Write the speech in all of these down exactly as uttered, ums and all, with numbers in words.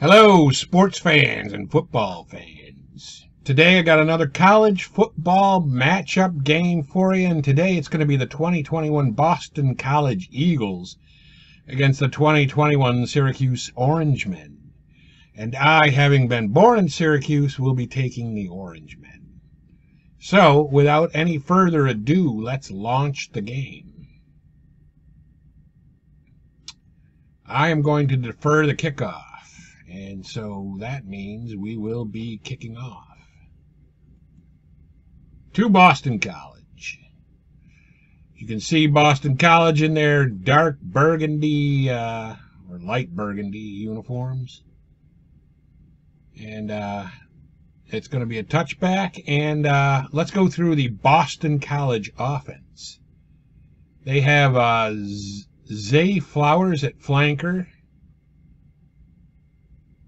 Hello, sports fans and football fans. Today I got another college football matchup game for you, and today it's going to be the twenty twenty-one Boston College Eagles against the twenty twenty-one Syracuse Orangemen. And I, having been born in Syracuse, will be taking the Orangemen. So, without any further ado, let's launch the game. I am going to defer the kickoff. And so that means we will be kicking off to Boston College. You can see Boston College in their dark burgundy uh, or light burgundy uniforms. And uh, it's going to be a touchback. And uh, let's go through the Boston College offense. They have uh, Zay Flowers at flanker.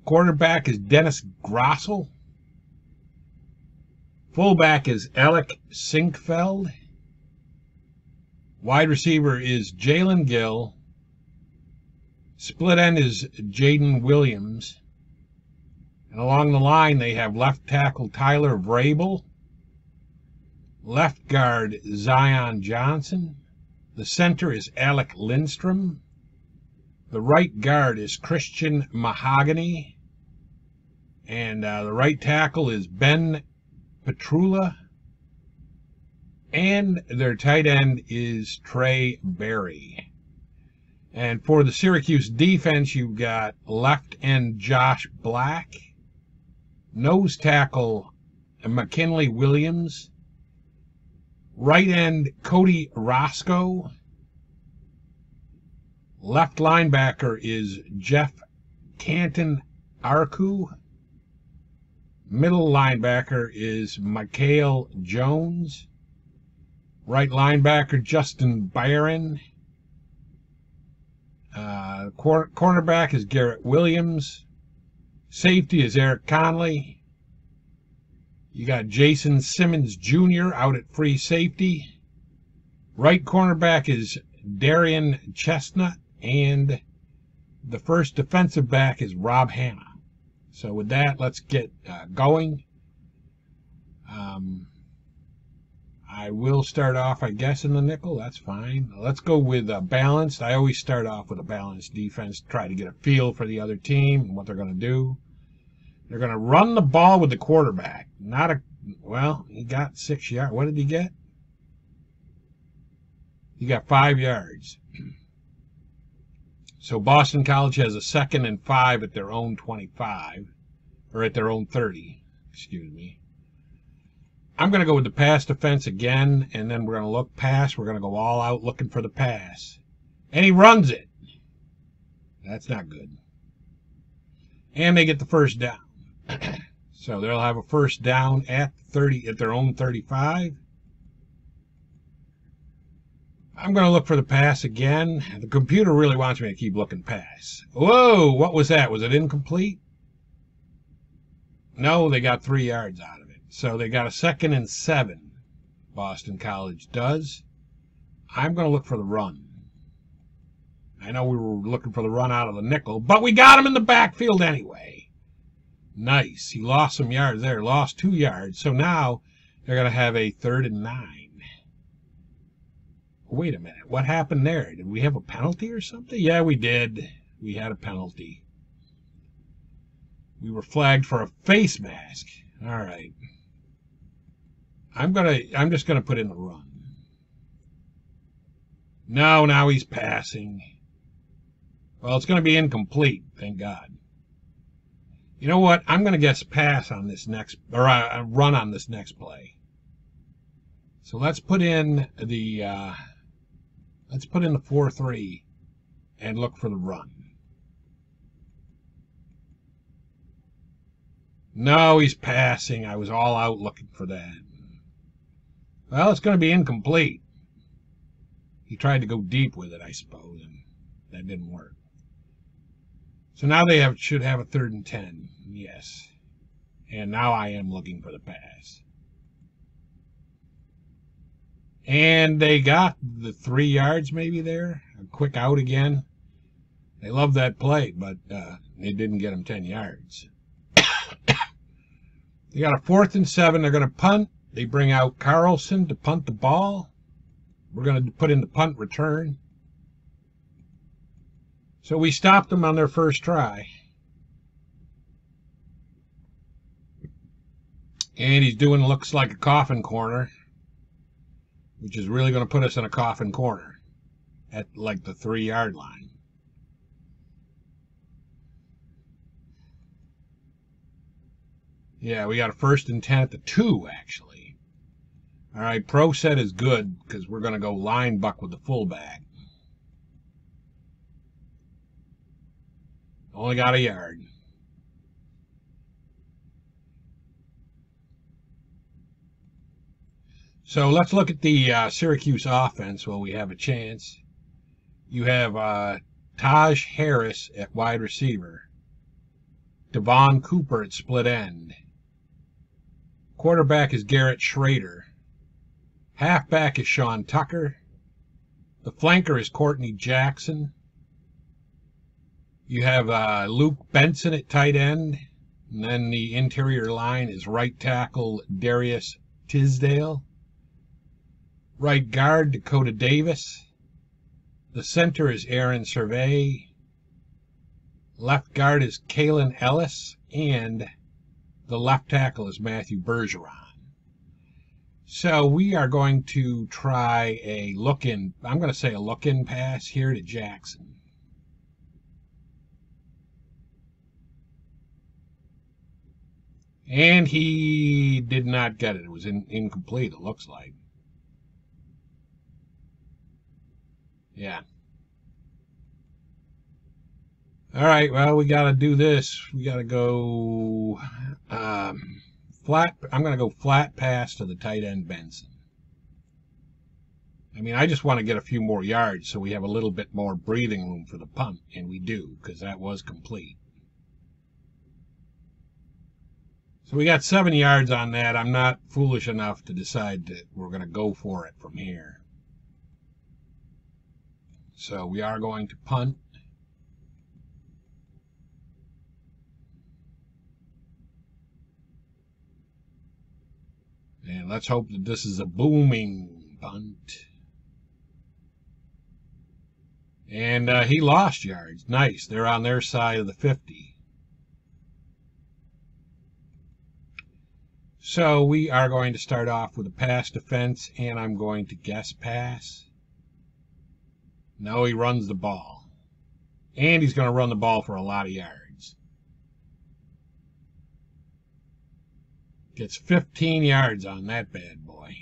Quarterback is Dennis Grosel. Fullback is Alec Sinkfeld. Wide receiver is Jalen Gill. Split end is Jaden Williams. And along the line they have left tackle Tyler Vrabel. Left guard Zion Johnson. The center is Alec Lindstrom. The right guard is Christian Mahogany. And uh, the right tackle is Ben Petrula. And their tight end is Trey Berry. And for the Syracuse defense, you've got left end Josh Black. Nose tackle McKinley Williams. Right end Cody Roscoe. Left linebacker is Jeff Canton Arku. Middle linebacker is Michael Jones. Right linebacker, Justin Byron. Uh, corner, cornerback is Garrett Williams. Safety is Eric Conley. You got Jason Simmons Junior out at free safety. Right cornerback is Darian Chestnut. And the first defensive back is Rob Hanna. So with that, let's get uh, going. Um, I will start off, I guess, in the nickel. That's fine. Let's go with a balanced. I always start off with a balanced defense, try to get a feel for the other team and what they're going to do. They're going to run the ball with the quarterback. Not a, well, he got six yards. What did he get? He got five yards. So Boston College has a second and five at their own twenty-five, or at their own thirty, excuse me. I'm going to go with the pass defense again, and then we're going to look pass. We're going to go all out looking for the pass. And he runs it. That's not good. And they get the first down. So they'll have a first down at thirty, at their own thirty-five. I'm going to look for the pass again. The computer really wants me to keep looking pass. Whoa, what was that? Was it incomplete? No, they got three yards out of it. So they got a second and seven. Boston College does. I'm going to look for the run. I know we were looking for the run out of the nickel, but we got him in the backfield anyway. Nice. He lost some yards there, lost two yards. So now they're going to have a third and nine. Wait a minute, what happened there? Did we have a penalty or something? Yeah, we did. We had a penalty. We were flagged for a face mask. All right. I'm gonna I'm just gonna put in the run. No, now he's passing. Well, it's gonna be incomplete, thank God. You know what? I'm gonna guess pass on this next, or uh, run on this next play. So let's put in the uh Let's put in the four three and look for the run. No, he's passing. I was all out looking for that. Well, it's going to be incomplete. He tried to go deep with it, I suppose, and that didn't work. So now they have, should have a third and ten. Yes. And now I am looking for the pass. And they got the three yards maybe there. A quick out again. They loved that play, but uh, they didn't get him ten yards. They got a fourth and seven. They're going to punt. They bring out Carlson to punt the ball. We're going to put in the punt return. So we stopped them on their first try. And he's doing looks like a coffin corner, which is really going to put us in a coffin corner at like the three-yard line. Yeah, we got a first and ten at the two, actually. All right, pro set is good because we're going to go line buck with the fullback. Only got a yard. So let's look at the uh, Syracuse offense while we have a chance. You have uh, Taj Harris at wide receiver. Devon Cooper at split end. Quarterback is Garrett Schrader. Halfback is Sean Tucker. The flanker is Courtney Jackson. You have uh, Luke Benson at tight end. And then the interior line is right tackle Darius Tisdale. Right guard Dakota Davis. The center is Aaron Survey. Left guard is Kalen Ellis. And the left tackle is Matthew Bergeron. So we are going to try a look-in, I'm going to say a look-in pass here to Jackson. And he did not get it. It was in, incomplete, it looks like. Yeah. All right, well, we got to do this. We got to go um, flat. I'm going to go flat pass to the tight end Benson. I mean, I just want to get a few more yards so we have a little bit more breathing room for the punt, and we do, because that was complete. So we got seven yards on that. I'm not foolish enough to decide that we're going to go for it from here. So we are going to punt. And let's hope that this is a booming punt. And uh, he lost yards. Nice. They're on their side of the fifty. So we are going to start off with a pass defense, and I'm going to guess pass. No, he runs the ball. And he's going to run the ball for a lot of yards. Gets fifteen yards on that bad boy.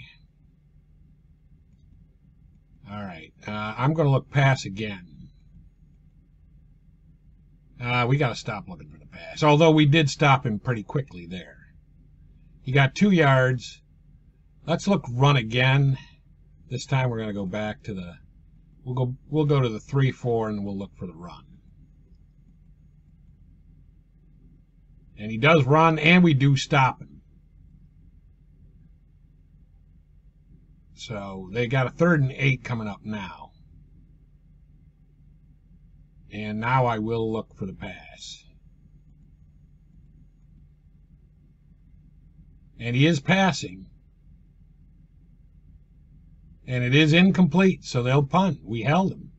All right, uh, I'm going to look pass again. Uh, we got to stop looking for the pass, although we did stop him pretty quickly there. He got two yards. Let's look run again. This time we're going to go back to the. We'll go. We'll go to the three four and we'll look for the run. And he does run, and we do stop him. So they got a third and eight coming up now. And now I will look for the pass. And he is passing. And it is incomplete, so they'll punt. We held him.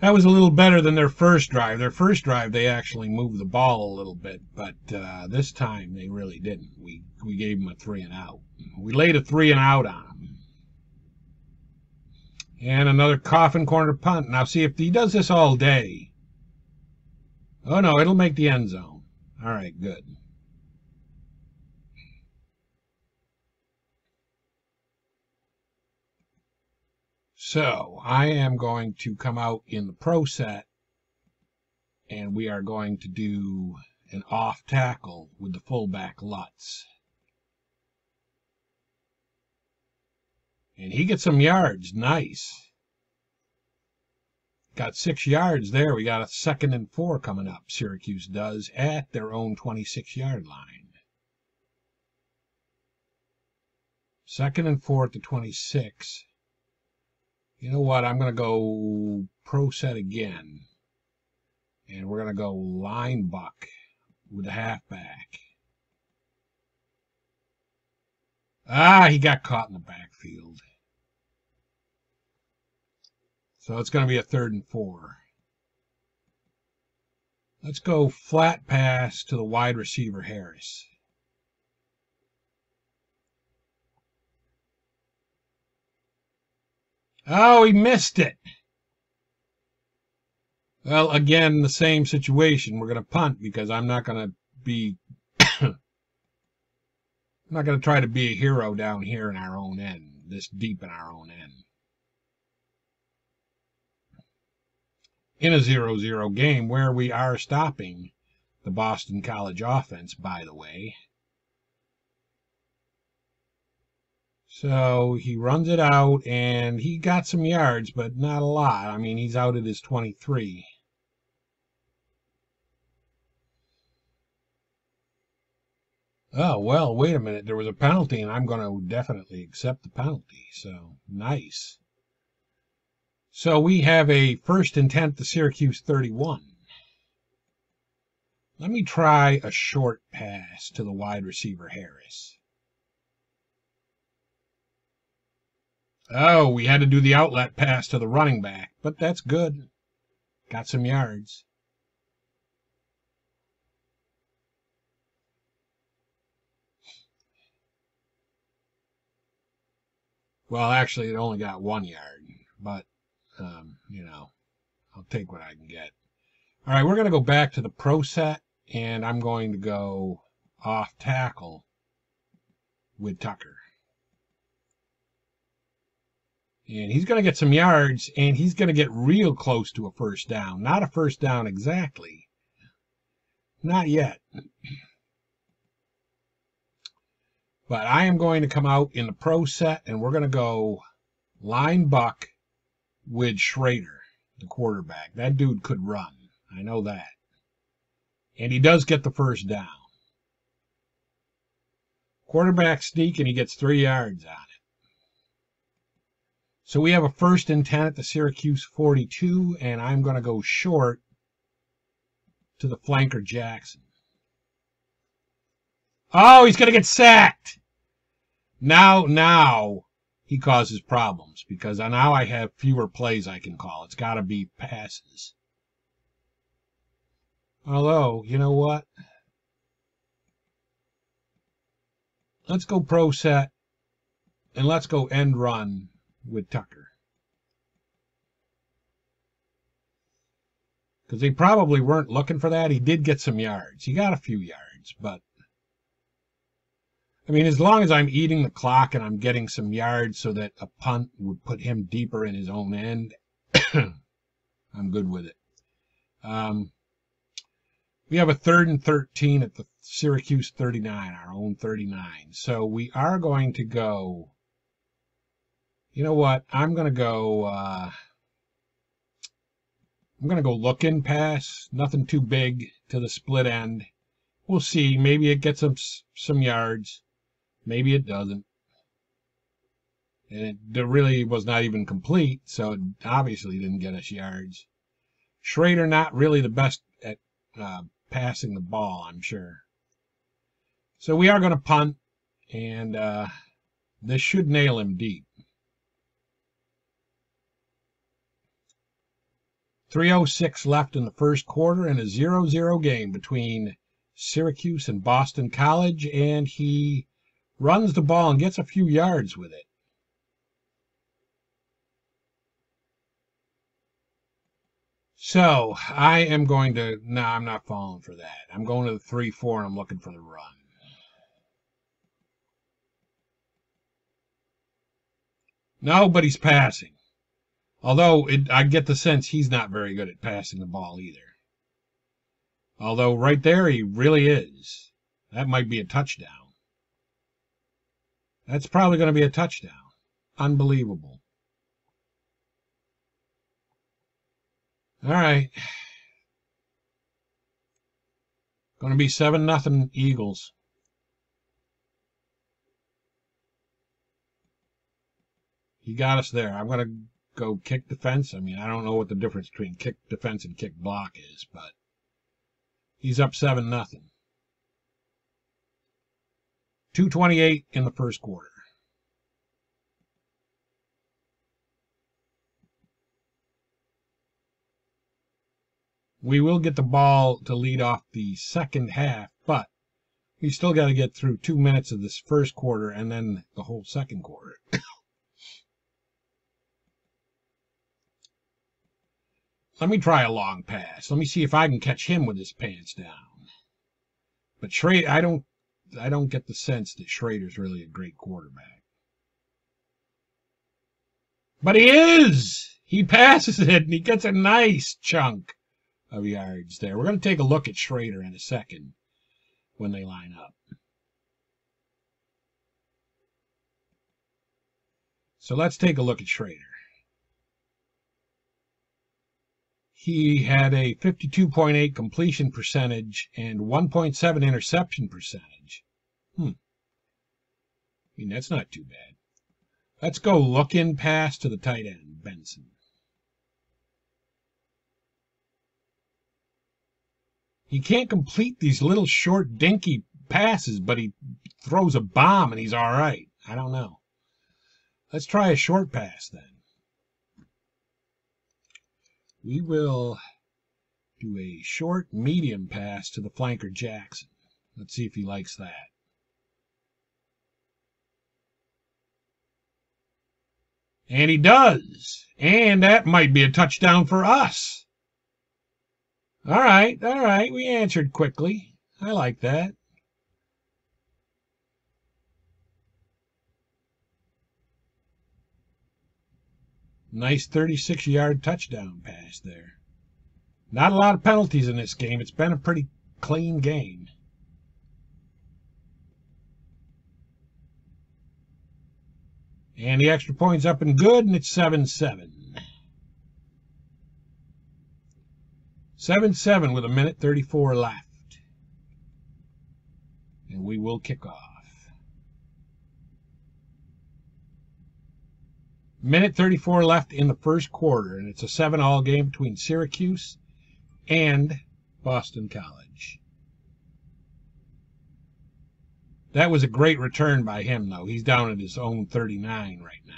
That was a little better than their first drive. Their first drive, they actually moved the ball a little bit, but uh, this time they really didn't. We, we gave them a three and out. We laid a three and out on them. And another coffin corner punt. Now see, if he does this all day. Oh no, it'll make the end zone. All right, good. So I am going to come out in the pro set, and we are going to do an off tackle with the fullback Lutz. And he gets some yards. Nice. Got six yards there. We got a second and four coming up. Syracuse does at their own twenty-six yard line. Second and four at the twenty-six. You know what? I'm going to go pro set again. And we're going to go line buck with the halfback. Ah, he got caught in the backfield. So it's going to be a third and four. Let's go flat pass to the wide receiver, Harris. Oh, he missed it. Well, again, the same situation. We're going to punt because I'm not going to be... I'm not going to try to be a hero down here in our own end, this deep in our own end. In a zero zero game where we are stopping the Boston College offense, by the way. So he runs it out, and he got some yards, but not a lot. I mean, he's out at his twenty-three. Oh, well, wait a minute. There was a penalty, and I'm going to definitely accept the penalty. So, nice. So we have a first and ten to Syracuse thirty-one. Let me try a short pass to the wide receiver, Harris. Oh, we had to do the outlet pass to the running back, but that's good. Got some yards. Well, actually, it only got one yard, but, um, you know, I'll take what I can get. All right, we're going to go back to the pro set, and I'm going to go off tackle with Tucker. And he's going to get some yards, and he's going to get real close to a first down. Not a first down exactly. Not yet. But I am going to come out in the pro set, and we're going to go line buck with Schrader, the quarterback. That dude could run. I know that. And he does get the first down. Quarterback sneak, and he gets three yards on it. So we have a first and ten at the Syracuse forty-two, and I'm going to go short to the flanker Jackson. Oh, he's going to get sacked. Now, now he causes problems because now I have fewer plays I can call. It's got to be passes. Although, you know what? Let's go pro set, and let's go end run with Tucker, because they probably weren't looking for that. He did get some yards. He got a few yards, but I mean, as long as I'm eating the clock and I'm getting some yards so that a punt would put him deeper in his own end, I'm good with it. Um, we have a third and thirteen at the Syracuse thirty-nine, our own thirty-nine. So we are going to go... You know what? I'm going to go, uh, I'm going to go look in pass. Nothing too big to the split end. We'll see. Maybe it gets some, some yards. Maybe it doesn't. And it really was not even complete, so it obviously didn't get us yards. Schrader, not really the best at uh, passing the ball, I'm sure. So we are going to punt, and uh, this should nail him deep. three oh six left in the first quarter in a zero zero game between Syracuse and Boston College, and he runs the ball and gets a few yards with it. So, I am going to... No, I'm not falling for that. I'm going to the three four, and I'm looking for the run. Nobody's passing. Although, it, I get the sense he's not very good at passing the ball either. Although, right there, he really is. That might be a touchdown. That's probably going to be a touchdown. Unbelievable. All right. Going to be seven nothing Eagles. He got us there. I'm going to... go kick defense. I mean, I don't know what the difference between kick defense and kick block is, but he's up seven nothing. two twenty-eight in the first quarter. We will get the ball to lead off the second half, but we still got to get through two minutes of this first quarter and then the whole second quarter. Let me try a long pass. Let me see if I can catch him with his pants down. But Schrader, I don't, I don't get the sense that Schrader's really a great quarterback. But he is. He passes it and he gets a nice chunk of yards there. We're going to take a look at Schrader in a second when they line up. So let's take a look at Schrader. He had a fifty-two point eight completion percentage and one point seven interception percentage. Hmm. I mean, that's not too bad. Let's go look in pass to the tight end, Benson. He can't complete these little short, dinky passes, but he throws a bomb and he's all right. I don't know. Let's try a short pass then. We will do a short, medium pass to the flanker Jackson. Let's see if he likes that. And he does. And that might be a touchdown for us. All right, all right, we answered quickly. I like that. Nice thirty-six yard touchdown pass there. Not a lot of penalties in this game. It's been a pretty clean game. And the extra point's up and good, and it's seven seven. seven seven with a minute thirty-four left. And we will kick off. Minute thirty-four left in the first quarter, and it's a seven all game between Syracuse and Boston College. That was a great return by him, though. He's down at his own thirty-nine right now.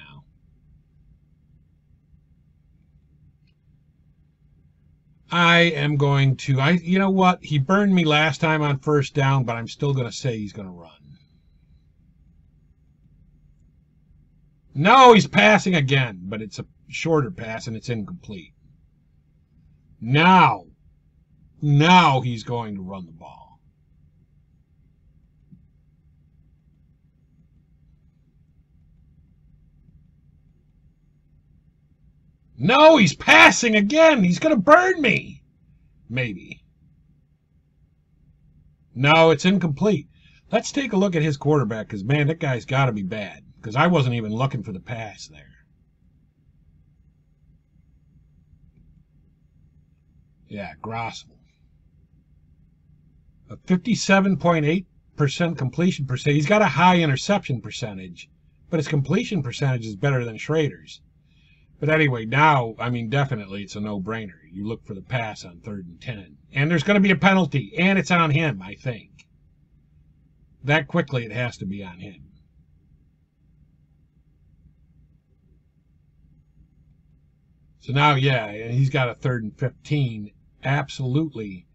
I am going to, I, you know what, he burned me last time on first down, but I'm still going to say he's going to run. No, he's passing again, but it's a shorter pass and it's incomplete. Now, now he's going to run the ball. No, he's passing again. He's going to burn me. Maybe. No, it's incomplete. Let's take a look at his quarterback because, man, that guy's got to be bad because I wasn't even looking for the pass there. Yeah, Grosel. A fifty-seven point eight percent completion percentage. He's got a high interception percentage, but his completion percentage is better than Schrader's. But anyway, now, I mean, definitely it's a no-brainer. You look for the pass on third and ten. And there's going to be a penalty, and it's on him, I think. That quickly, it has to be on him. So now, yeah, he's got a third and fifteen. Absolutely,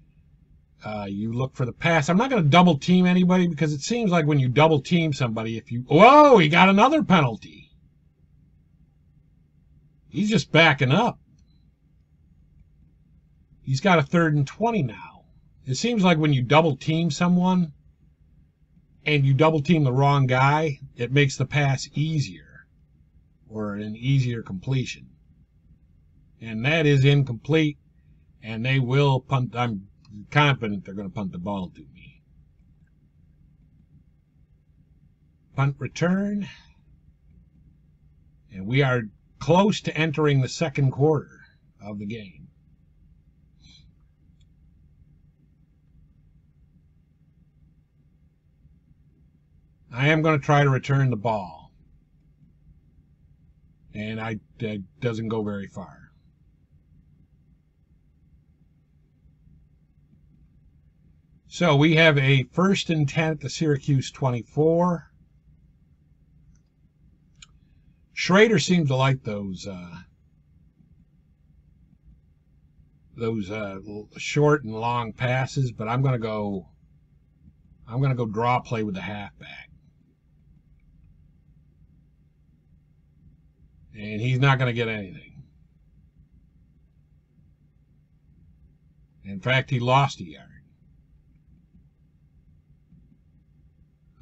uh, you look for the pass. I'm not going to double-team anybody because it seems like when you double-team somebody, if you... Whoa, he got another penalty. He's just backing up. He's got a third and twenty now. It seems like when you double team someone and you double team the wrong guy, it makes the pass easier or an easier completion. And that is incomplete, and they will punt. I'm confident they're going to punt the ball to me. Punt return. And we are close to entering the second quarter of the game. I am going to try to return the ball. And I that doesn't go very far. So we have a first and ten at the Syracuse twenty-four. Schrader seemed to like those uh, those uh, short and long passes, but I'm gonna go. I'm gonna go draw play with the halfback, and he's not gonna get anything. In fact, he lost a yard.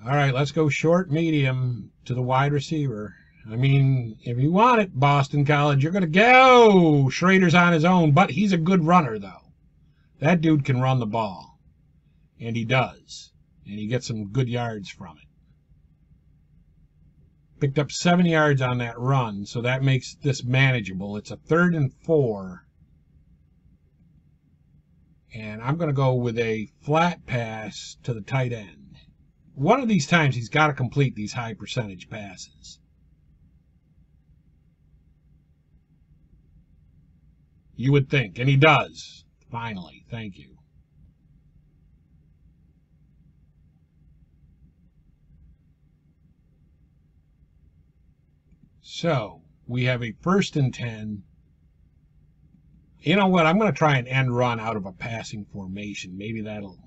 All right, let's go short, medium to the wide receiver. I mean, if you want it, Boston College, you're going to go. Schrader's on his own, but he's a good runner, though. That dude can run the ball, and he does, and he gets some good yards from it. Picked up seven yards on that run, so that makes this manageable. It's a third and four, and I'm going to go with a flat pass to the tight end. One of these times he's got to complete these high percentage passes. You would think, and he does. Finally, thank you. So, we have a first and ten. You know what? I'm going to try an end run out of a passing formation. Maybe that'll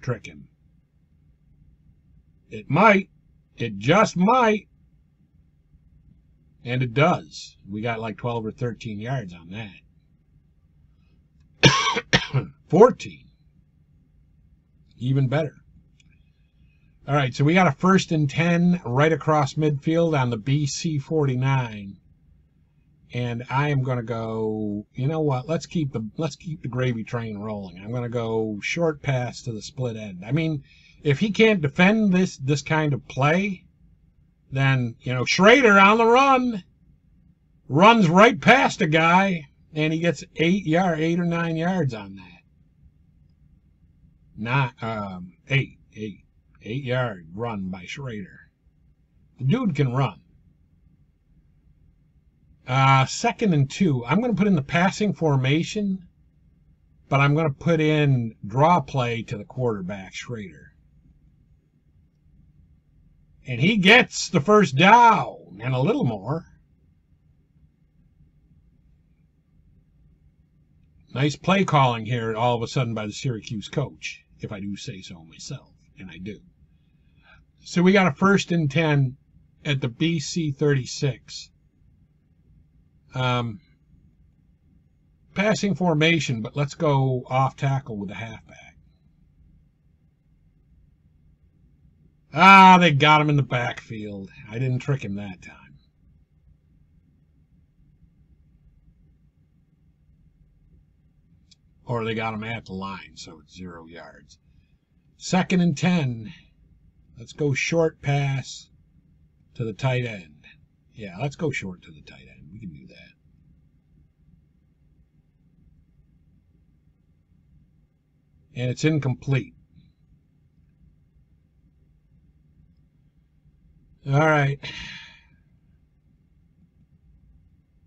trick him. It might. It just might. And it does. We got like twelve or thirteen yards on that. fourteen. Even better. All right, so we got a first and ten right across midfield on the B C forty-nine. And I am going to go, you know what? Let's keep the let's keep the gravy train rolling. I'm going to go short pass to the split end. I mean, if he can't defend this this kind of play, then, you know, Schrader on the run runs right past a guy, and he gets eight yard, eight or nine yards on that. Not um, eight, eight, eight yard run by Schrader. The dude can run. Uh, second and two. I'm going to put in the passing formation, but I'm going to put in draw play to the quarterback, Schrader. And he gets the first down, and a little more. Nice play calling here all of a sudden by the Syracuse coach, if I do say so myself, and I do. So we got a first and ten at the B C thirty-six. Um, passing formation, but let's go off tackle with the halfback. Ah, they got him in the backfield. I didn't trick him that time. Or they got him at the line, so it's zero yards. Second and ten. Let's go short pass to the tight end. Yeah, let's go short to the tight end. We can do that. And it's incomplete. All right,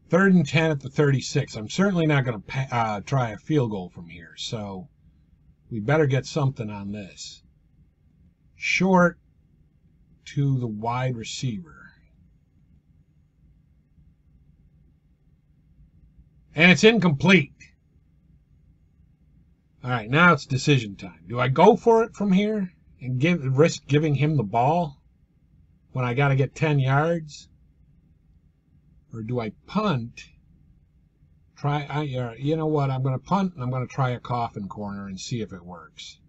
third and ten at the thirty-six. I'm certainly not going to uh, try a field goal from here, so we better get something on this. Short to the wide receiver. And it's incomplete. All right, now it's decision time. Do I go for it from here and give, risk giving him the ball when I got to get ten yards? Or do I punt? Try, I, you know what, I'm going to punt, and I'm going to try a coffin corner and see if it works.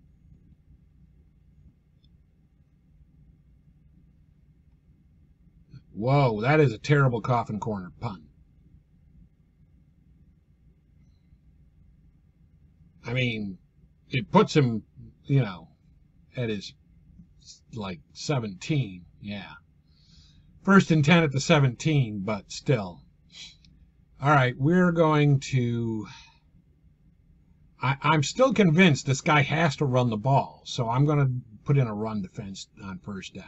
Whoa, that is a terrible coffin corner punt. I mean, it puts him, you know, at his, like, seventeen. Yeah. First and ten at the seventeen, but still. All right, we're going to... I, I'm still convinced this guy has to run the ball, so I'm going to put in a run defense on first down.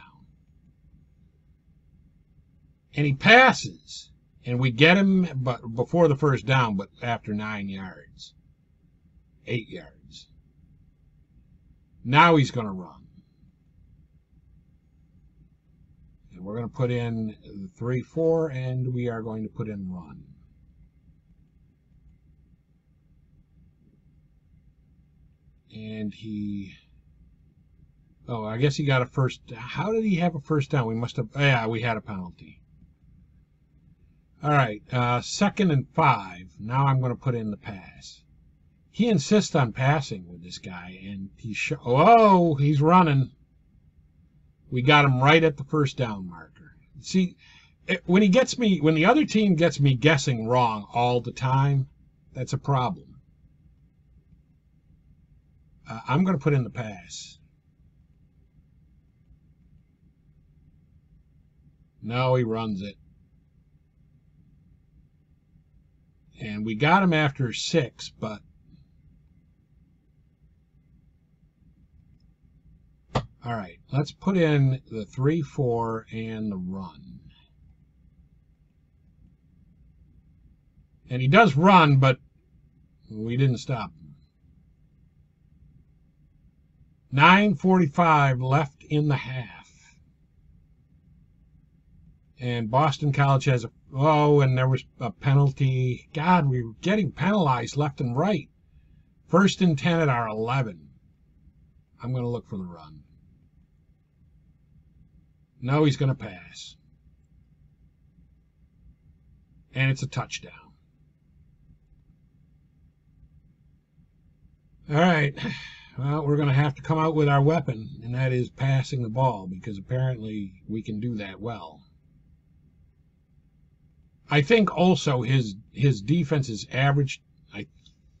And he passes. And we get him but before the first down, but after nine yards, eight yards. Now he's going to run. And we're going to put in three four, and we are going to put in run. And he, oh, I guess he got a first. How did he have a first down? We must have, yeah, we had a penalty. All right, uh, second and five. Now I'm going to put in the pass. He insists on passing with this guy, and he sh oh, he's running. We got him right at the first down marker. See, it, when he gets me, when the other team gets me guessing wrong all the time, that's a problem. Uh, I'm going to put in the pass. No, he runs it. And we got him after six, but all right, let's put in the three four and the run. And he does run, but we didn't stop him. nine forty-five left in the half. And Boston College has a Oh, and there was a penalty. God, we were getting penalized left and right. First and ten at our eleven. I'm going to look for the run. No, he's going to pass. And it's a touchdown. All right. Well, we're going to have to come out with our weapon, and that is passing the ball, because apparently we can do that well. I think also his his defense is average. I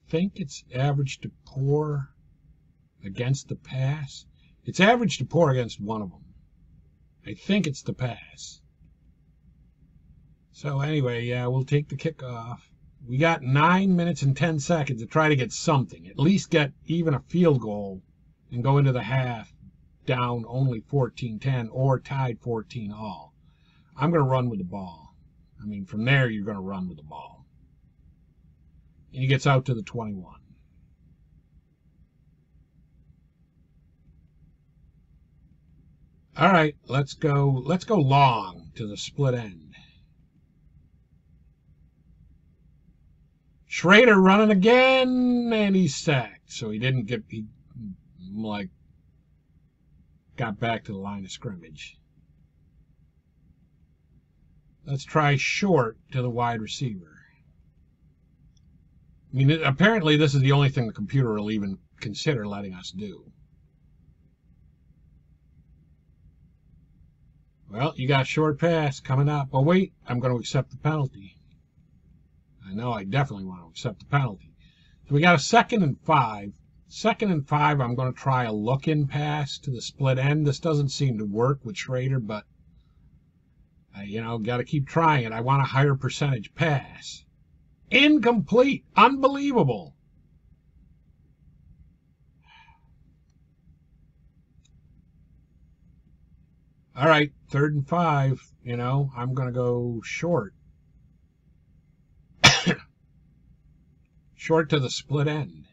think it's average to poor against the pass. It's average to poor against one of them. I think it's the pass. So anyway, yeah, we'll take the kickoff. We got nine minutes and ten seconds to try to get something. At least get even a field goal and go into the half down only fourteen ten or tied fourteen all. I'm going to run with the ball. I mean, from there, you're going to run with the ball. And he gets out to the twenty-one. All right, let's go, let's go long to the split end. Schrader running again, and he's sacked. So he didn't get, he, like, got back to the line of scrimmage. Let's try short to the wide receiver. I mean, it, apparently this is the only thing the computer will even consider letting us do. Well, you got a short pass coming up. Oh, wait, I'm going to accept the penalty. I know I definitely want to accept the penalty. So we got a second and five. Second and five, I'm going to try a look-in pass to the split end. This doesn't seem to work with Schrader, but Uh, you know, got to keep trying it. I want a higher percentage pass. Incomplete. Unbelievable. All right, third and five. You know, I'm going to go short. Short to the split end.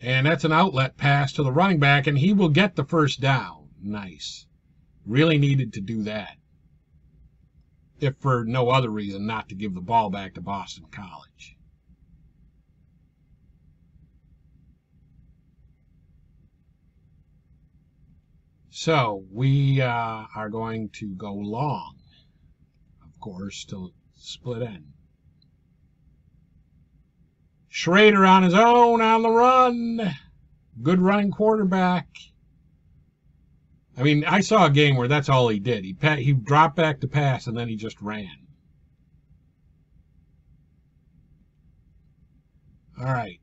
And that's an outlet pass to the running back, and he will get the first down. Nice. Really needed to do that. If for no other reason, not to give the ball back to Boston College. So we uh, are going to go long, of course, to split end. Schrader on his own on the run. Good running quarterback. I mean, I saw a game where that's all he did. He pat, he dropped back to pass, and then he just ran. All right.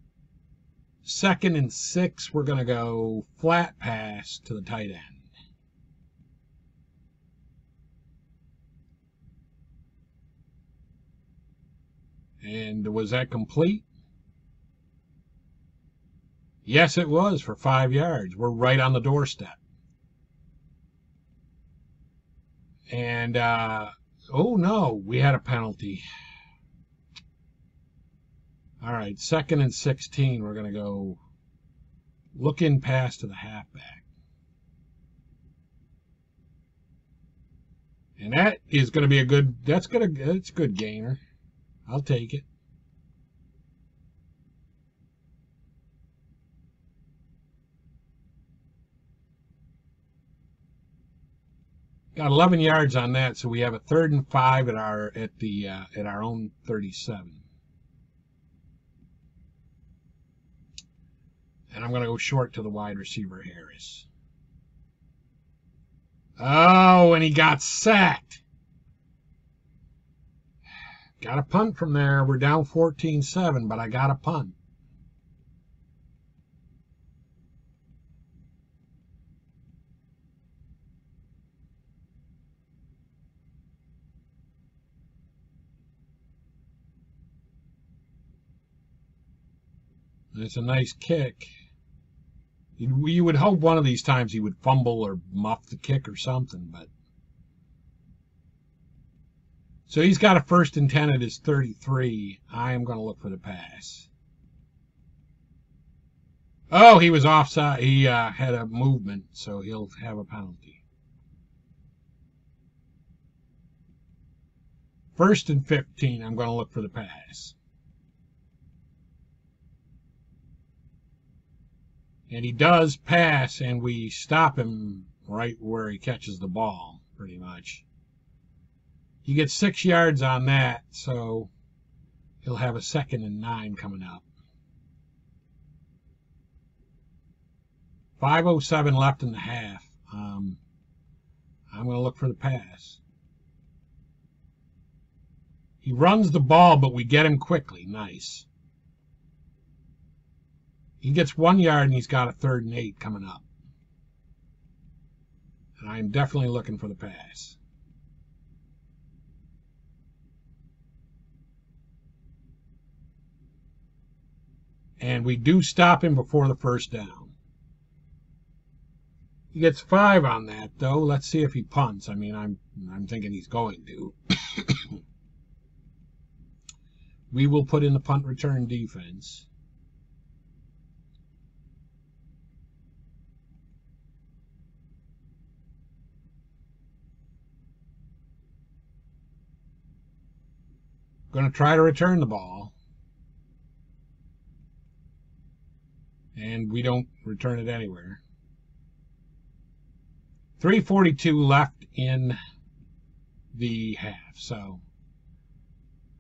Second and six, we're going to go flat pass to the tight end. And was that complete? Yes, it was for five yards. We're right on the doorstep. And, uh, oh no, we had a penalty. All right, second and sixteen, we're going to go looking pass to the halfback. And that is going to be a good, that's going to, that's a good gainer. I'll take it. Got eleven yards on that, so we have a third and five at our at the uh, at our own thirty-seven. And I'm going to go short to the wide receiver Harris. Oh, and he got sacked. Got a punt from there. We're down fourteen seven, but I got a punt. It's a nice kick. You would hope one of these times he would fumble or muff the kick or something, but so he's got a first and ten at his thirty-three. I am going to look for the pass. Oh, he was offside. He uh, had a movement, so he'll have a penalty. First and fifteen. I'm going to look for the pass. And he does pass, and we stop him right where he catches the ball, pretty much. He gets six yards on that, so he'll have a second and nine coming up. five oh seven left in the half. Um, I'm going to look for the pass. He runs the ball, but we get him quickly. Nice. He gets one yard, and he's got a third and eight coming up. And I'm definitely looking for the pass. And we do stop him before the first down. He gets five on that, though. Let's see if he punts. I mean, I'm, I'm thinking he's going to. We will put in the punt return defense. Going to try to return the ball. And we don't return it anywhere. three forty-two left in the half. So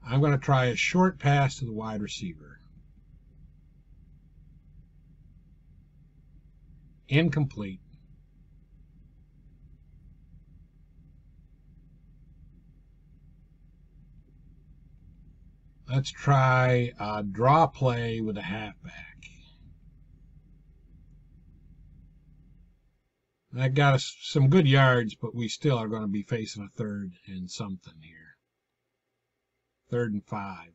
I'm going to try a short pass to the wide receiver. Incomplete. Let's try a draw play with a halfback. That got us some good yards, but we still are going to be facing a third and something here. Third and five.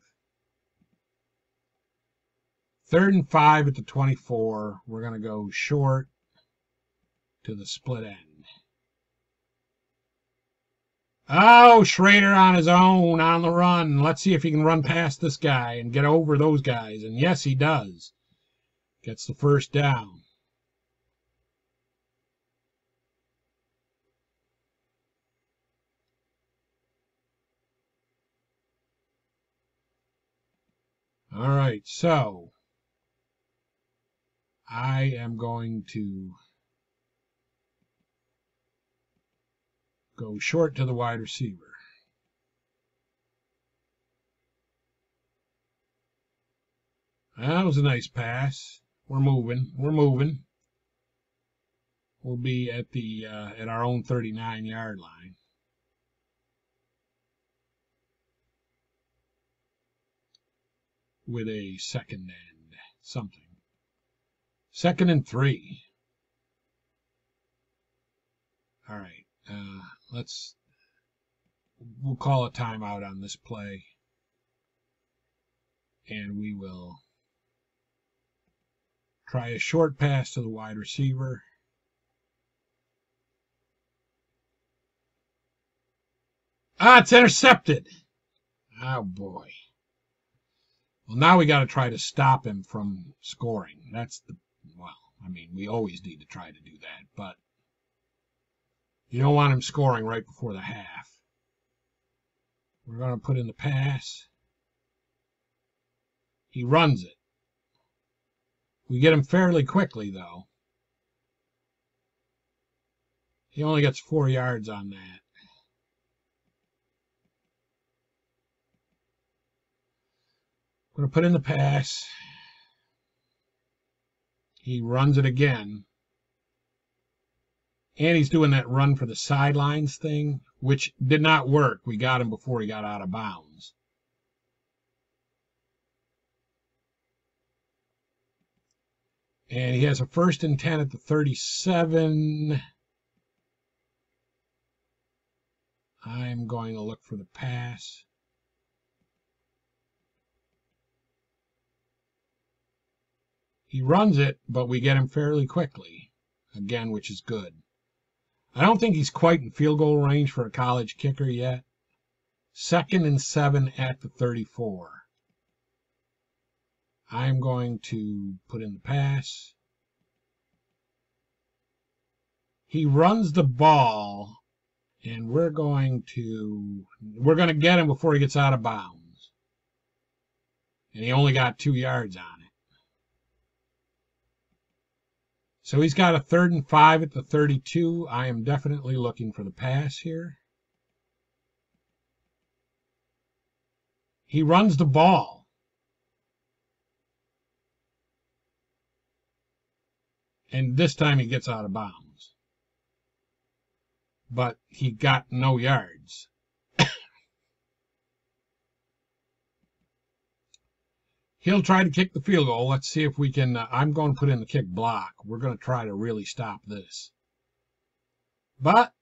Third and five at the twenty-four. We're going to go short to the split end. Oh, Schrader on his own, on the run. Let's see if he can run past this guy and get over those guys. And yes, he does. Gets the first down. All right, so I am going to go short to the wide receiver. That was a nice pass. We're moving. We're moving. We'll be at the uh, at our own thirty-nine yard line. With a second and something. Second and three. All right. Uh, let's, we'll call a timeout on this play, and we will try a short pass to the wide receiver. Ah, it's intercepted. Oh, boy. Well, now we got to try to stop him from scoring. That's the, well, I mean, we always need to try to do that, but you don't want him scoring right before the half. We're going to put in the pass. He runs it. We get him fairly quickly, though. He only gets four yards on that. I'm going to put in the pass. He runs it again. And he's doing that run for the sidelines thing, which did not work. We got him before he got out of bounds. And he has a first and ten at the thirty-seven. I'm going to look for the pass. He runs it, but we get him fairly quickly, again, which is good. I don't think he's quite in field goal range for a college kicker yet. Second and seven at the thirty-four. I'm going to put in the pass. He runs the ball, and we're going to we're going to get him before he gets out of bounds. And he only got two yards on it. So he's got a third and five at the thirty-two. I am definitely looking for the pass here. He runs the ball. And this time he gets out of bounds. But he got no yards. He'll try to kick the field goal. Let's see if we can... Uh, I'm going to put in the kick block. We're going to try to really stop this. But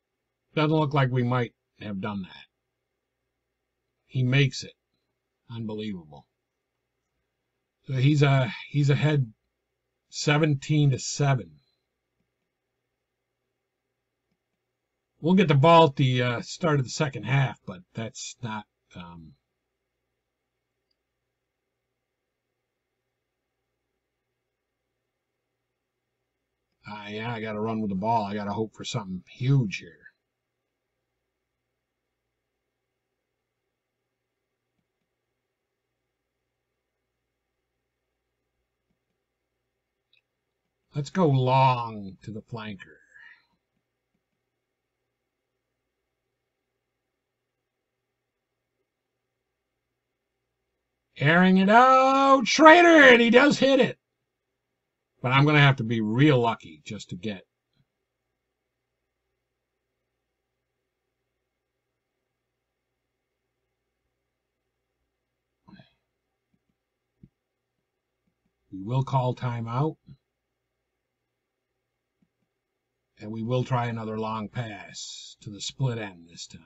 doesn't look like we might have done that. He makes it. Unbelievable. So he's, uh, he's ahead... seventeen to seven. We'll get the ball at the uh, start of the second half, but that's not um, uh, yeah, I gotta run with the ball. I gotta hope for something huge here. Let's go long to the flanker. Airing it out, Schrader, and he does hit it. But I'm going to have to be real lucky just to get. We will call timeout. And we will try another long pass to the split end this time.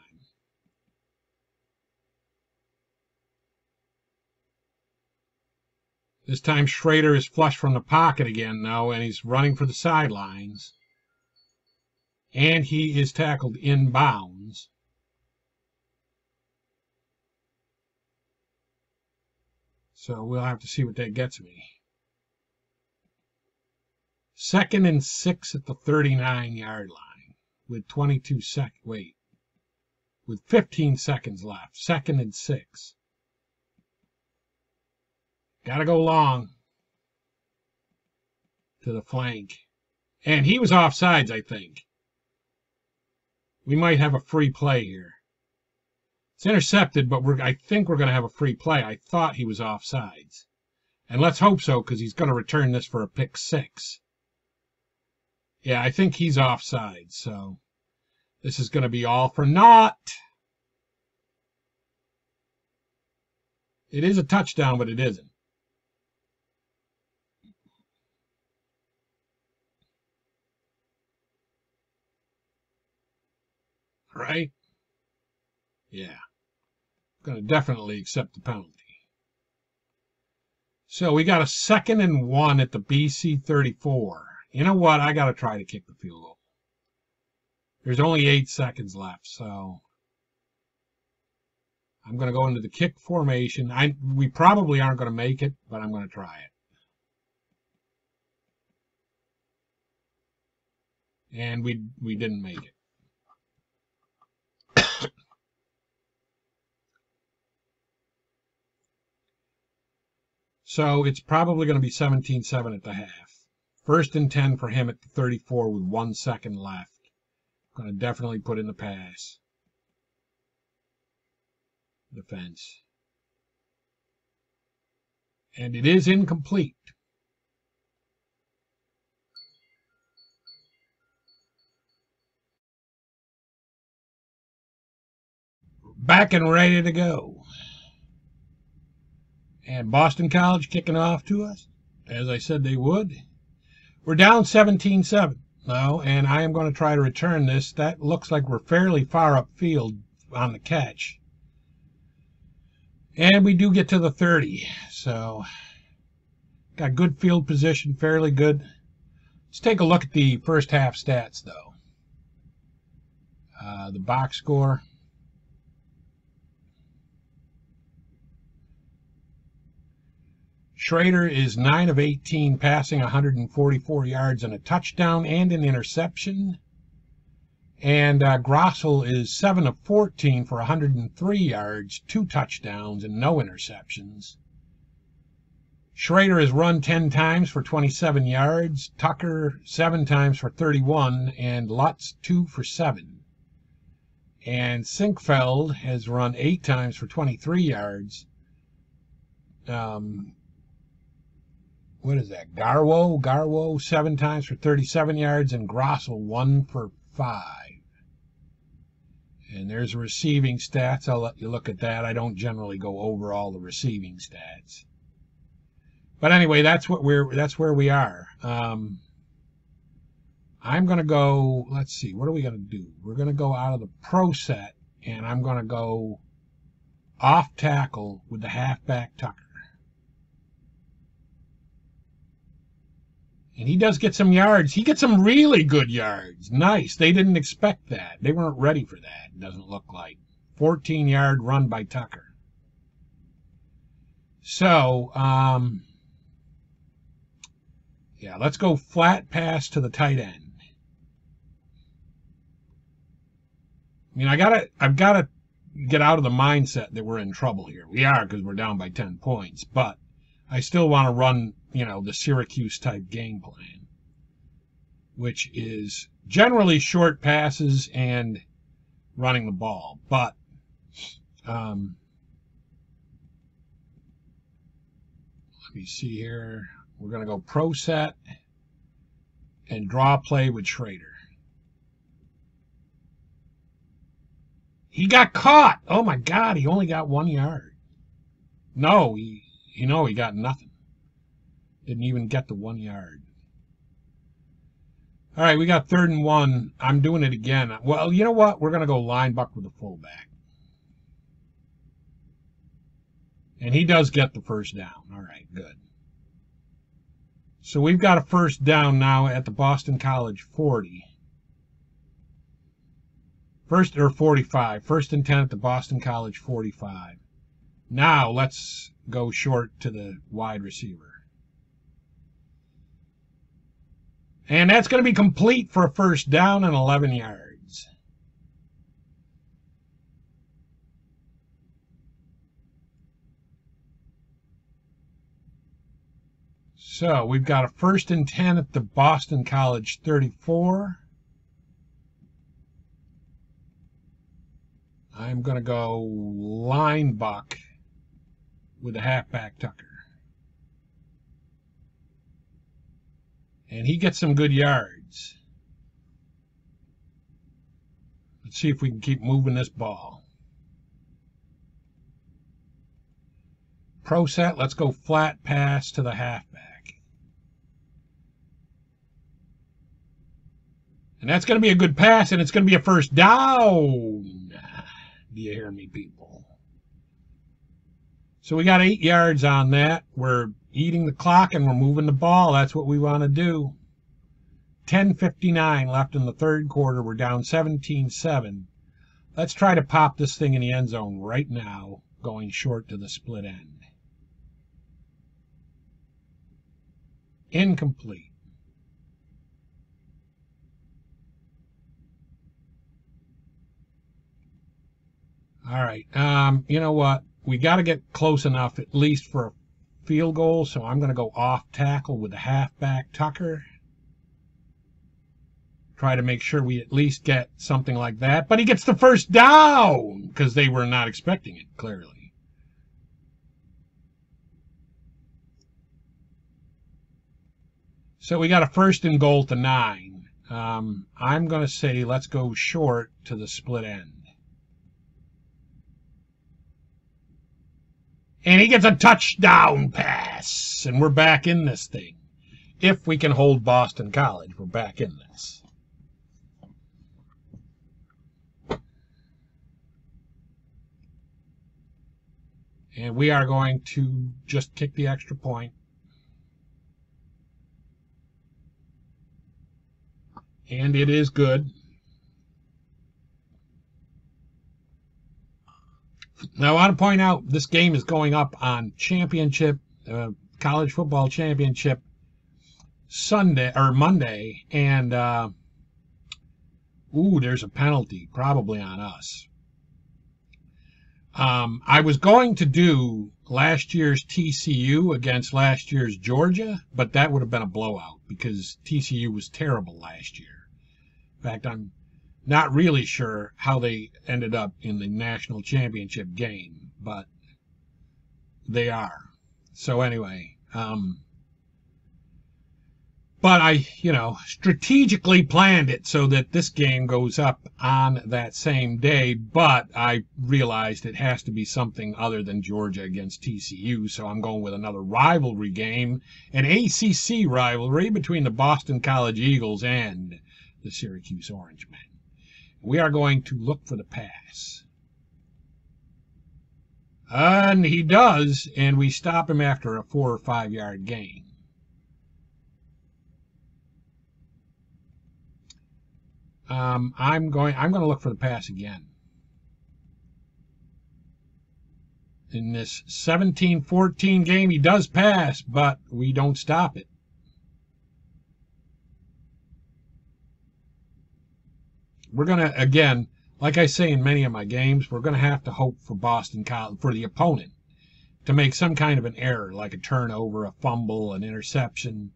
This time Schrader is flush from the pocket again, though, and he's running for the sidelines. And he is tackled in bounds. So we'll have to see what that gets me. Second and six at the thirty-nine yard line with twenty-two seconds, wait, with fifteen seconds left. Second and six. Gotta go long to the flank. And he was offsides, I think. We might have a free play here. It's intercepted, but we're, I think we're going to have a free play. I thought he was offsides. And let's hope so, because he's going to return this for a pick six. Yeah, I think he's offside, so this is going to be all for naught. It is a touchdown, but it isn't. Right? Yeah. I'm going to definitely accept the penalty. So we got a second and one at the B C thirty-four. You know what? I got to try to kick the field goal. There's only eight seconds left, so I'm going to go into the kick formation. I, we probably aren't going to make it, but I'm going to try it. And we, we didn't make it. So it's probably going to be seventeen seven at the half. First and ten for him at the thirty-four with one second left. Going to definitely put in the pass. Defense. And it is incomplete. Back and ready to go. And Boston College kicking off to us, as I said they would. We're down seventeen seven now, and I am going to try to return this. That looks like we're fairly far upfield on the catch. And we do get to the thirty, so got good field position, fairly good. Let's take a look at the first half stats, though. Uh, the box score. Schrader is nine of eighteen, passing one hundred forty-four yards and a touchdown and an interception. And uh, Grosel is seven of fourteen for one hundred three yards, two touchdowns, and no interceptions. Schrader has run ten times for twenty-seven yards, Tucker seven times for thirty-one, and Lutz two for seven. And Sinkfeld has run eight times for twenty-three yards. Um... What is that? Garwo, Garwo, seven times for thirty-seven yards, and Grosel, one for five. And there's receiving stats. I'll let you look at that. I don't generally go over all the receiving stats. But anyway, that's what we're. That's where we are. Um, I'm going to go. Let's see. What are we going to do? We're going to go out of the pro set, and I'm going to go off tackle with the halfback Tucker. And he does get some yards. He gets some really good yards. Nice. They didn't expect that. They weren't ready for that, it doesn't look like. fourteen-yard run by Tucker. So, um, yeah, let's go flat pass to the tight end. I mean, I gotta, I've got to get out of the mindset that we're in trouble here. We are, because we're down by ten points, but I still want to run, you know, the Syracuse-type game plan, which is generally short passes and running the ball. But um, let me see here. We're going to go pro set and draw play with Schrader. He got caught. Oh, my God. He only got one yard. No, he, you know, he got nothing. Didn't even get the one yard. All right, we got third and one. I'm doing it again. Well, you know what? We're going to go line buck with the fullback. And he does get the first down. All right, good. So we've got a first down now at the Boston College forty. First, or forty-five. First and ten at the Boston College forty-five. Now let's go short to the wide receiver. And that's going to be complete for a first down and eleven yards. So we've got a first and ten at the Boston College thirty-four. I'm going to go line buck with the halfback Tucker. And he gets some good yards. Let's see if we can keep moving this ball. Pro set, let's go flat pass to the halfback. And that's going to be a good pass, and it's going to be a first down. Do you hear me, people? So we got eight yards on that. We're eating the clock and we're moving the ball. That's what we want to do. ten fifty-nine left in the third quarter. We're down seventeen seven. Let's try to pop this thing in the end zone right now, going short to the split end. Incomplete. All right, um, you know what? We got to get close enough, at least for a field goal, so I'm going to go off tackle with the halfback Tucker. Try to make sure we at least get something like that. But he gets the first down because they were not expecting it, clearly. So we got a first and goal to nine. Um, I'm going to say let's go short to the split end. And he gets a touchdown pass. And we're back in this thing. If we can hold Boston College, we're back in this. And we are going to just kick the extra point. And it is good. Now, I want to point out this game is going up on championship, uh, college football championship, Sunday or Monday. And, uh, ooh, there's a penalty probably on us. Um, I was going to do last year's T C U against last year's Georgia, but that would have been a blowout because T C U was terrible last year. In fact, I'm not really sure how they ended up in the national championship game, but they are. So anyway, um, but I, you know, strategically planned it so that this game goes up on that same day, but I realized it has to be something other than Georgia against T C U, so I'm going with another rivalry game, an A C C rivalry between the Boston College Eagles and the Syracuse Orangemen. We are going to look for the pass. And he does, and we stop him after a four or five yard gain. Um, I'm going. I'm going to look for the pass again. In this seventeen fourteen game, he does pass, but we don't stop it. We're going to again, like I say in many of my games, we're going to have to hope for Boston College, for the opponent, to make some kind of an error, like a turnover, a fumble, an interception.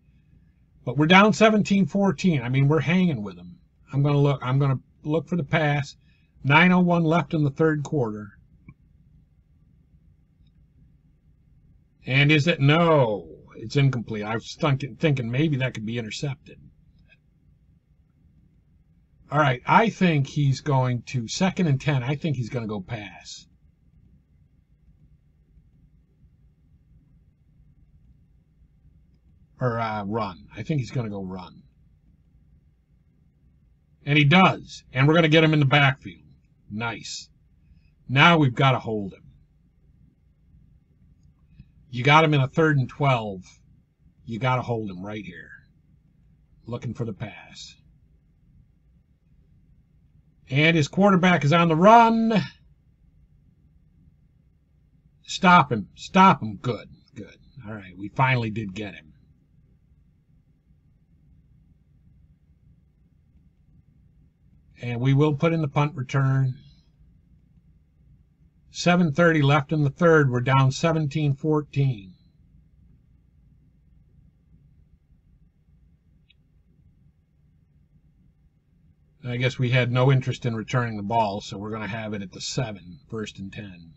But we're down seventeen fourteen. I mean, we're hanging with them. I'm going to look, I'm going to look for the pass. nine oh one left in the third quarter. And is it? No, it's incomplete. I was thinking, thinking maybe that could be intercepted. All right, I think he's going to, second and ten, I think he's going to go pass. Or uh, run. I think he's going to go run. And he does. And we're going to get him in the backfield. Nice. Now we've got to hold him. You got him in a third and twelve. You got to hold him right here. Looking for the pass. And his quarterback is on the run. Stop him. Stop him. Good. Good. All right. We finally did get him. And we will put in the punt return. seven thirty left in the third. We're down seventeen fourteen. I guess we had no interest in returning the ball, so we're going to have it at the seven, first and ten.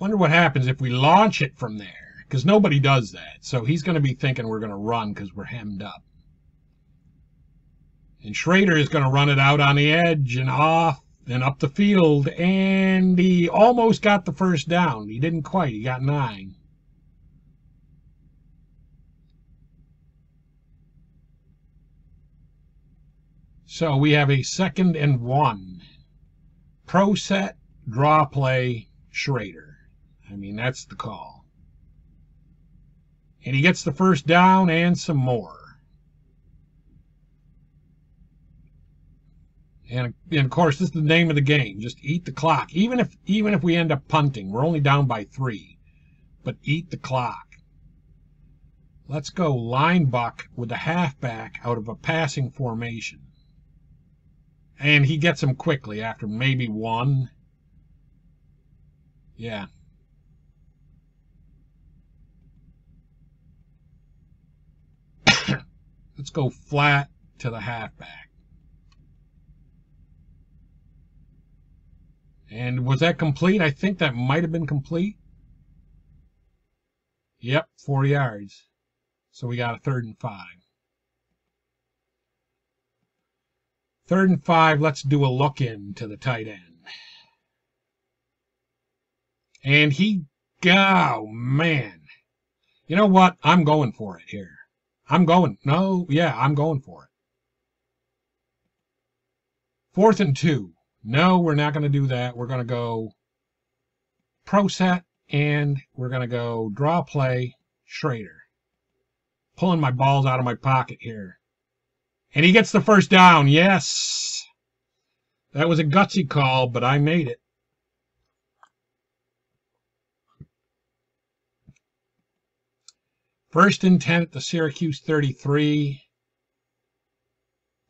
Wonder what happens if we launch it from there. Because nobody does that. So he's going to be thinking we're going to run because we're hemmed up. And Schrader is going to run it out on the edge and off and up the field. And he almost got the first down. He didn't quite. He got nine. So we have a second and one. Pro set, draw play, Schrader. I mean, that's the call. And he gets the first down and some more. And, and of course, this is the name of the game. Just eat the clock. Even if, even if we end up punting, we're only down by three. But eat the clock. Let's go line buck with the halfback out of a passing formation. And he gets him quickly after maybe one. Yeah. Let's go flat to the halfback. And was that complete? I think that might have been complete. Yep, four yards. So we got a third and five. Third and five, let's do a look in to the tight end. And he, oh man. You know what? I'm going for it here. I'm going. No, yeah, I'm going for it. Fourth and two. No, we're not going to do that. We're going to go pro set, and we're going to go draw play, Schrader. Pulling my balls out of my pocket here. And he gets the first down. Yes. That was a gutsy call, but I made it. First and ten at the Syracuse thirty-three.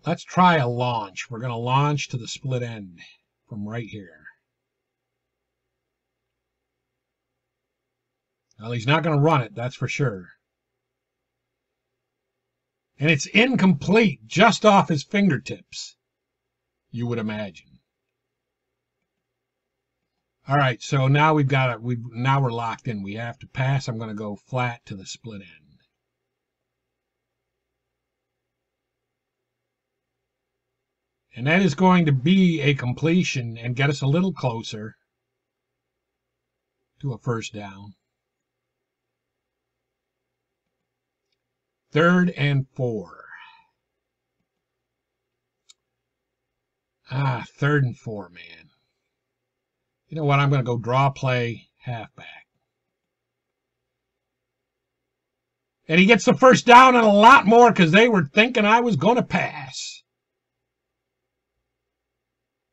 Let's try a launch. We're going to launch to the split end from right here. Well, he's not going to run it, that's for sure. And it's incomplete, just off his fingertips, you would imagine. All right, so now we've got it. We now we're locked in. We have to pass. I'm going to go flat to the split end. And that is going to be a completion and get us a little closer to a first down. Third and four. Ah, third and four, man. You know what? I'm going to go draw play halfback. And he gets the first down and a lot more because they were thinking I was going to pass.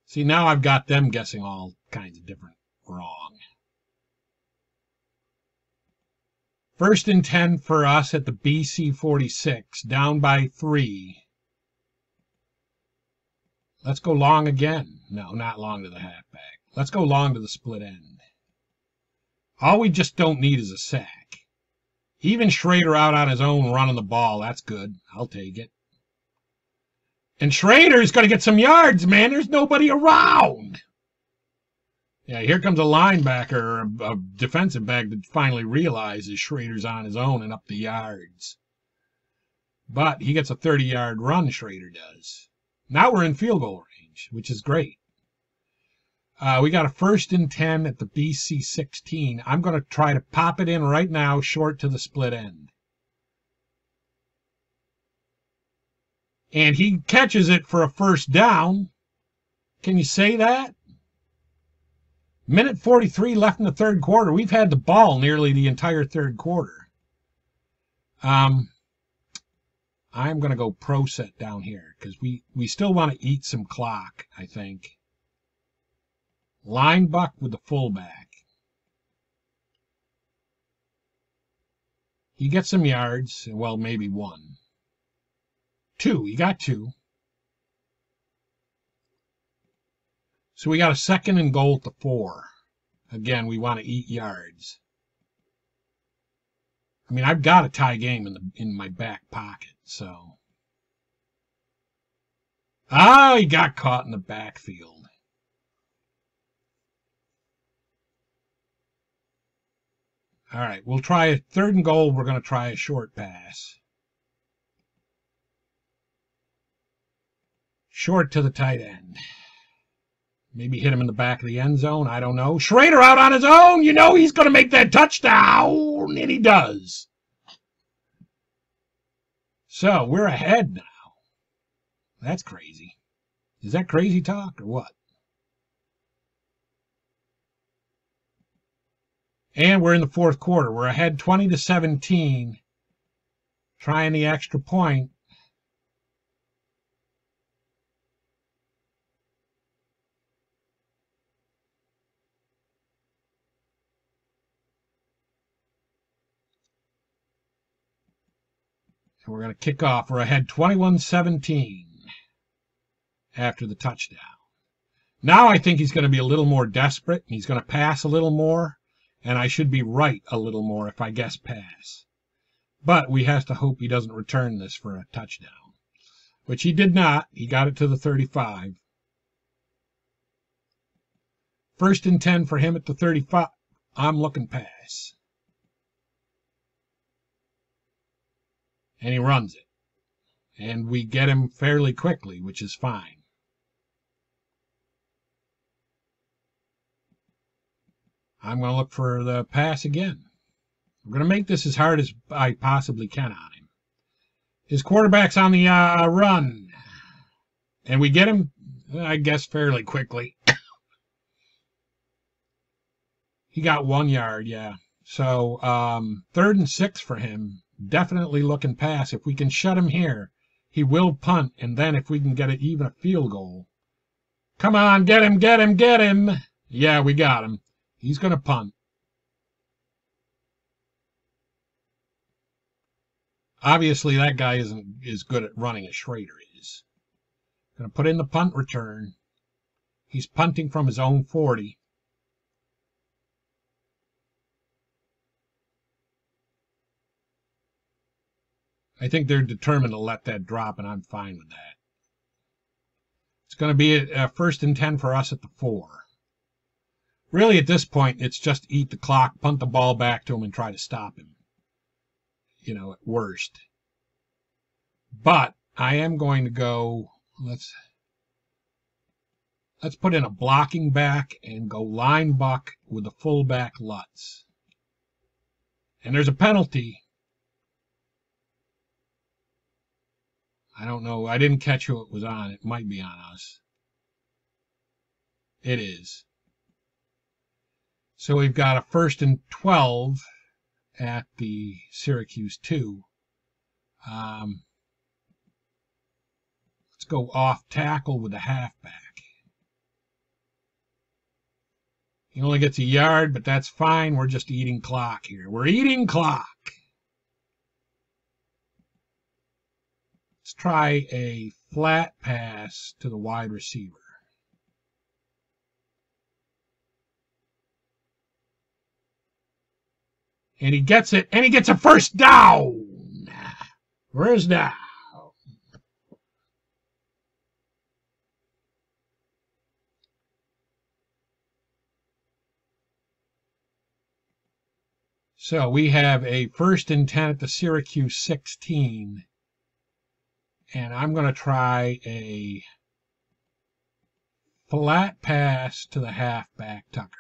See, now I've got them guessing all kinds of different wrong. First and ten for us at the B C forty-six, down by three. Let's go long again. No, not long to the halfback. Let's go long to the split end. All we just don't need is a sack. Even Schrader out on his own running the ball. That's good. I'll take it. And Schrader's going to get some yards, man. There's nobody around. Yeah, here comes a linebacker, or a defensive back that finally realizes Schrader's on his own and up the yards. But he gets a thirty-yard run, Schrader does. Now we're in field goal range, which is great. Uh, we got a first and ten at the B C sixteen. I'm going to try to pop it in right now, short to the split end. And he catches it for a first down. Can you say that? Minute forty-three left in the third quarter. We've had the ball nearly the entire third quarter. Um, I'm going to go pro set down here because we, we still want to eat some clock, I think. Line buck with the fullback. He gets some yards, well, maybe one. Two, he got two. So we got a second and goal at the four. Again, we want to eat yards. I mean, I've got a tie game in the in my back pocket, so. Ah, he got caught in the backfield. All right, we'll try a third and goal. We're going to try a short pass. Short to the tight end. Maybe hit him in the back of the end zone. I don't know. Schrader out on his own. You know he's going to make that touchdown, and he does. So we're ahead now. That's crazy. Is that crazy talk or what? And we're in the fourth quarter. We're ahead twenty to seventeen trying the extra point. And we're going to kick off. We're ahead twenty-one seventeen after the touchdown. Now I think he's going to be a little more desperate, and he's going to pass a little more, and I should be right a little more if I guess pass. But we have to hope he doesn't return this for a touchdown, which he did not. He got it to the thirty-five. First and ten for him at the thirty-five. I'm looking pass. And he runs it. And we get him fairly quickly, which is fine. I'm going to look for the pass again. I'm going to make this as hard as I possibly can on him. His quarterback's on the uh, run. And we get him, I guess, fairly quickly. He got one yard, yeah. So um, third and six for him. Definitely looking pass. If we can shut him here, he will punt. And then if we can get it even a field goal. Come on, get him, get him, get him. Yeah, we got him. He's going to punt. Obviously, that guy isn't as good at running as Schrader is. Going to put in the punt return. He's punting from his own forty. I think they're determined to let that drop, and I'm fine with that. It's going to be a, a first and ten for us at the four. Really, at this point, it's just eat the clock, punt the ball back to him, and try to stop him, you know, at worst. But I am going to go, let's, let's put in a blocking back and go line buck with a fullback Lutz. And there's a penalty. I don't know. I didn't catch who it was on. It might be on us. It is. So we've got a first and twelve at the Syracuse two. Um, let's go off tackle with a halfback. He only gets a yard, but that's fine. We're just eating clock here. We're eating clock. Let's try a flat pass to the wide receiver. And he gets it, and he gets a first down. First down. So we have a first and ten at the Syracuse sixteen. And I'm going to try a flat pass to the halfback Tucker.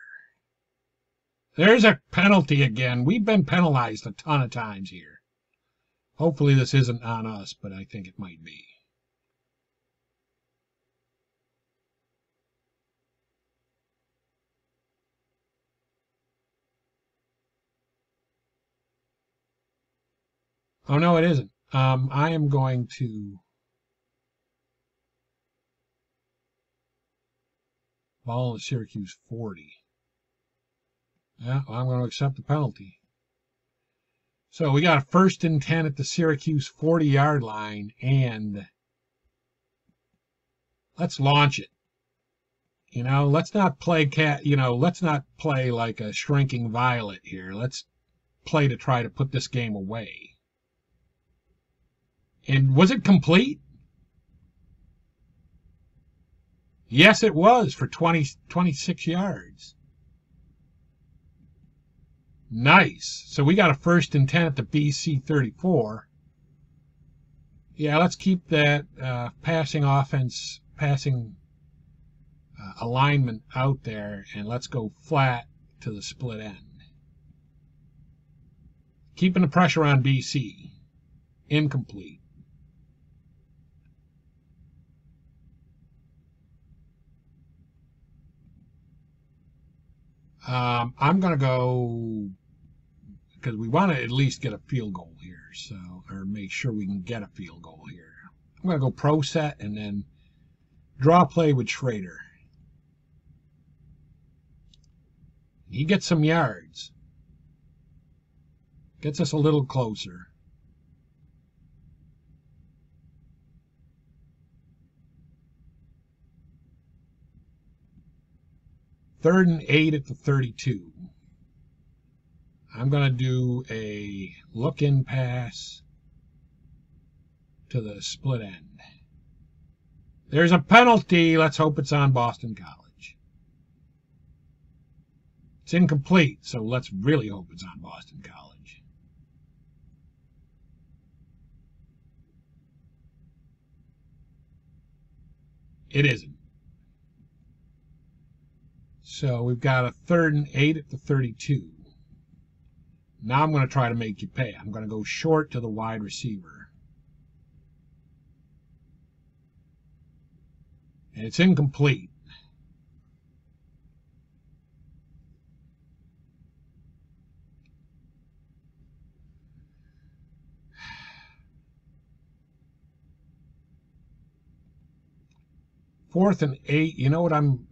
There's a penalty again. We've been penalized a ton of times here. Hopefully this isn't on us, but I think it might be. Oh, no, it isn't. Um, I am going to... Ball in Syracuse forty. Yeah, I'm going to accept the penalty. So we got a first and ten at the Syracuse forty-yard line, and let's launch it. You know, let's not play cat. You know, let's not play like a shrinking violet here. Let's play to try to put this game away. And was it complete? Yes, it was for twenty, twenty-six yards. Nice. So we got a first and ten at the B C thirty-four. Yeah, let's keep that uh, passing offense, passing uh, alignment out there, and let's go flat to the split end. Keeping the pressure on B C. Incomplete. Um, I'm going to go because we want to at least get a field goal here, so or make sure we can get a field goal here. I'm going to go pro set and then draw play with Schrader. He gets some yards. Gets us a little closer. Third and eight at the thirty-two. I'm going to do a look-in pass to the split end. There's a penalty. Let's hope it's on Boston College. It's incomplete, so let's really hope it's on Boston College. It isn't. So we've got a third and eight at the thirty-two. Now I'm going to try to make you pay. I'm going to go short to the wide receiver. And it's incomplete. Fourth and eight. You know what I'm...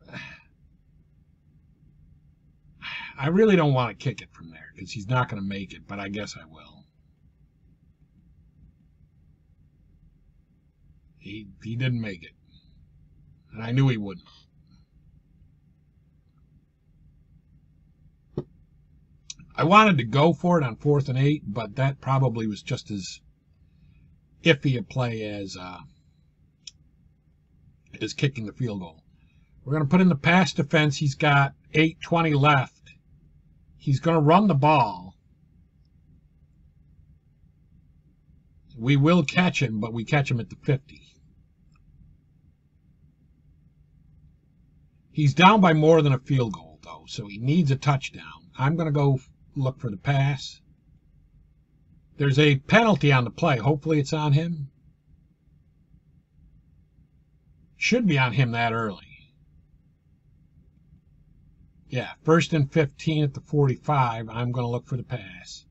I really don't want to kick it from there because he's not going to make it, but I guess I will. He, he didn't make it, and I knew he wouldn't. I wanted to go for it on fourth and eight, but that probably was just as iffy a play as, uh, as kicking the field goal. We're going to put in the pass defense. He's got eight twenty left. He's going to run the ball. We will catch him, but we catch him at the fifty. He's down by more than a field goal, though, so he needs a touchdown. I'm going to go look for the pass. There's a penalty on the play. Hopefully it's on him. Should be on him that early. Yeah, first and fifteen at the forty-five. I'm going to look for the pass.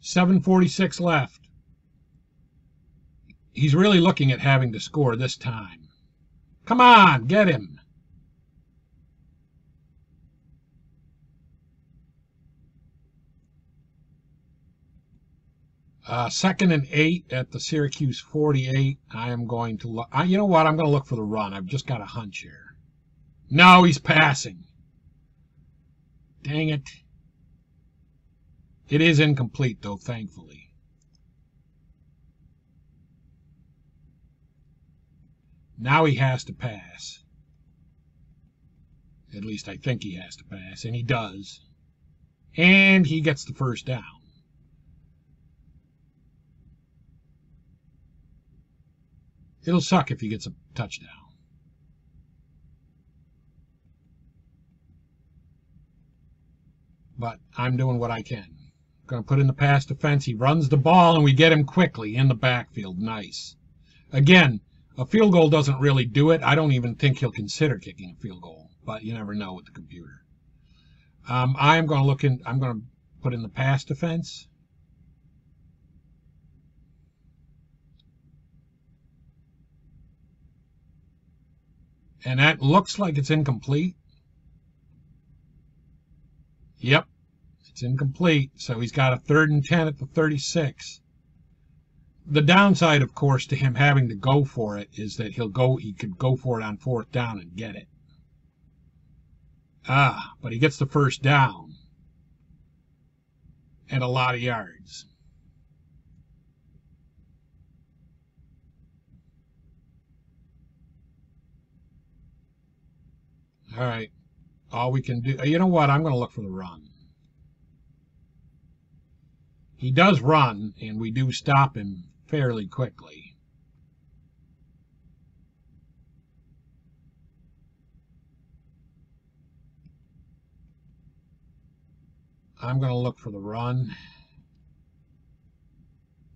seven forty-six left. He's really looking at having to score this time. Come on, get him. Uh, second and eight at the Syracuse forty-eight. I am going to look. I, you know what? I'm going to look for the run. I've just got a hunch here. No, he's passing. Dang it. It is incomplete, though, thankfully. Now he has to pass. At least I think he has to pass, and he does. And he gets the first down. It'll suck if he gets a touchdown. But I'm doing what I can. Going to put in the pass defense. He runs the ball, and we get him quickly in the backfield. Nice. Again, a field goal doesn't really do it. I don't even think he'll consider kicking a field goal, but you never know with the computer. Um, I'm going to look in. I'm going to put in the pass defense. And that looks like it's incomplete. Yep, it's incomplete, so he's got a third and ten at the thirty-six. The downside, of course, to him having to go for it is that he'll go, he could go for it on fourth down and get it. Ah, but he gets the first down and a lot of yards. All right. All we can do, you know what, I'm going to look for the run. He does run, and we do stop him fairly quickly. I'm going to look for the run.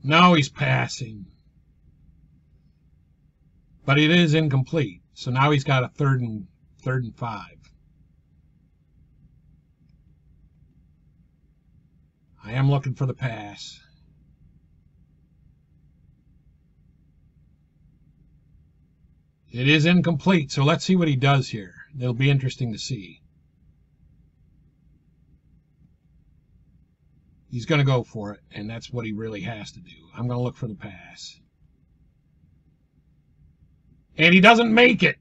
No, he's passing. But it is incomplete, so now he's got a third and, third and five. I am looking for the pass. It is incomplete, so let's see what he does here. It'll be interesting to see. He's going to go for it, and that's what he really has to do. I'm going to look for the pass. And he doesn't make it.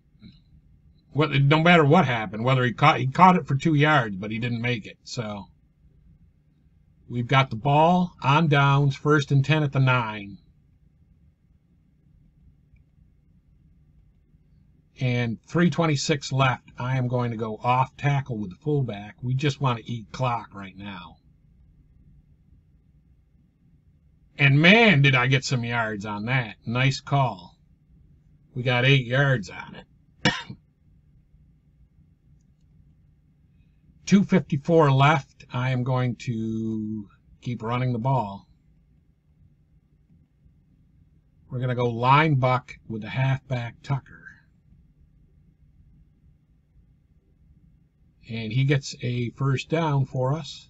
What, it don't matter what happened, whether he caught, he caught it for two yards, but he didn't make it. So we've got the ball on downs, first and ten at the nine. And three twenty-six left. I am going to go off tackle with the fullback. We just want to eat clock right now. And man, did I get some yards on that. Nice call. We got eight yards on it. two fifty-four left. I am going to keep running the ball. We're going to go line buck with the halfback Tucker. And he gets a first down for us.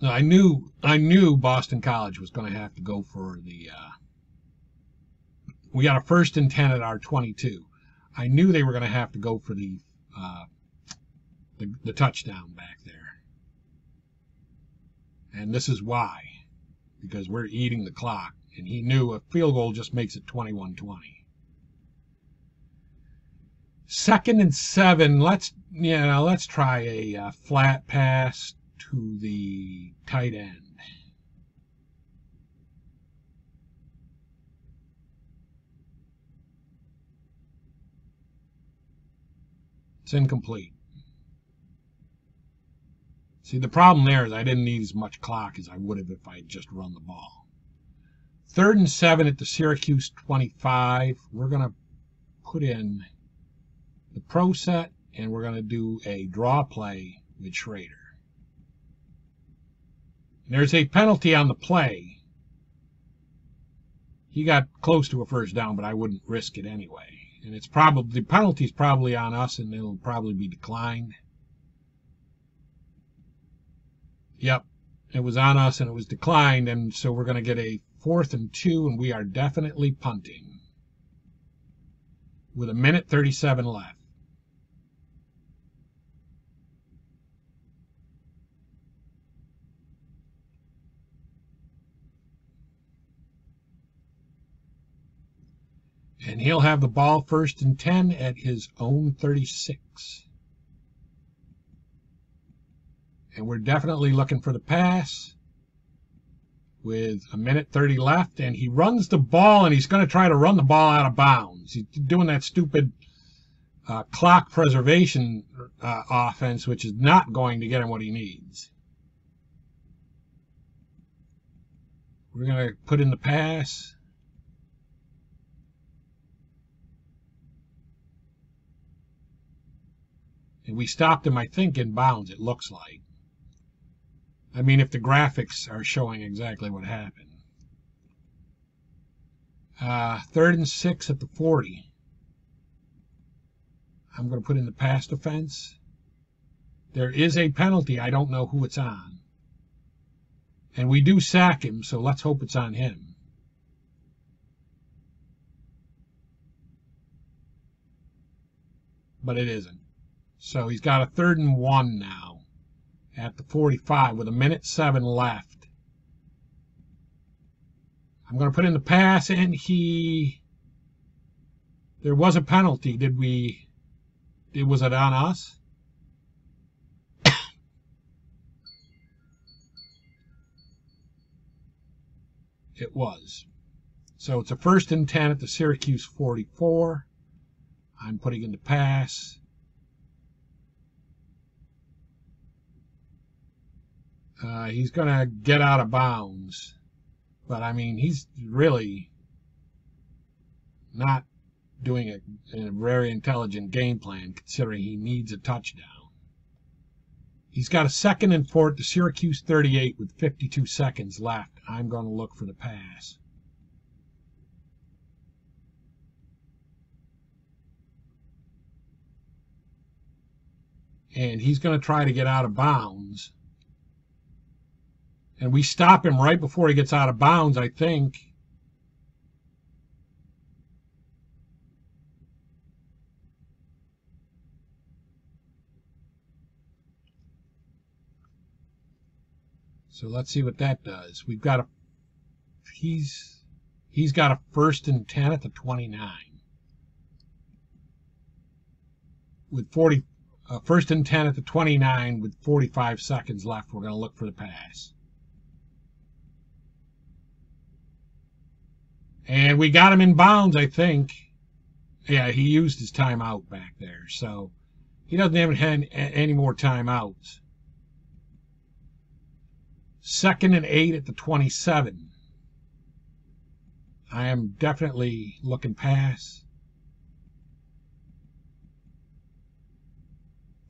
Now, I knew I knew Boston College was going to have to go for the. Uh, we got a first and ten at our twenty-two. I knew they were going to have to go for the, uh, the the touchdown back there. And this is why, because we're eating the clock, and he knew a field goal just makes it twenty-one twenty. Second and seven. Let's you know, let's try a uh, flat pass to the tight end. It's incomplete. See, the problem there is I didn't need as much clock as I would have if I had just run the ball. Third and seven at the Syracuse twenty-five. We're gonna put in the pro set, and we're going to do a draw play with Schrader. And there's a penalty on the play. He got close to a first down, but I wouldn't risk it anyway. And it's probably the penalty's probably on us, and it'll probably be declined. Yep, it was on us, and it was declined, and so we're going to get a fourth and two, and we are definitely punting with a minute thirty-seven left. And he'll have the ball first and ten at his own thirty-six. And we're definitely looking for the pass with a minute thirty left. And he runs the ball, and he's going to try to run the ball out of bounds. He's doing that stupid uh, clock preservation uh, offense, which is not going to get him what he needs. We're going to put in the pass. And we stopped him, I think, in bounds, it looks like. I mean, if the graphics are showing exactly what happened. Uh, third and six at the forty. I'm going to put in the pass defense. There is a penalty. I don't know who it's on. And we do sack him, so let's hope it's on him. But it isn't. So he's got a third and one now at the forty-five with a minute seven left. I'm going to put in the pass, and he... There was a penalty. Did we... Did, was it on us? It was. So it's a first and ten at the Syracuse forty-four. I'm putting in the pass. Uh, he's going to get out of bounds. But, I mean, he's really not doing a, a very intelligent game plan, considering he needs a touchdown. He's got a second and four to Syracuse thirty-eight with fifty-two seconds left. I'm going to look for the pass. and he's going to try to get out of bounds. And we stop him right before he gets out of bounds, I think. So let's see what that does. We've got a, he's, he's got a first and ten at the twenty-nine. With forty, uh, first and ten at the twenty-nine with forty-five seconds left, we're going to look for the pass. And we got him in bounds, I think. Yeah, he used his timeout back there. So he doesn't have any more timeouts. Second and eight at the twenty-seven. I am definitely looking pass.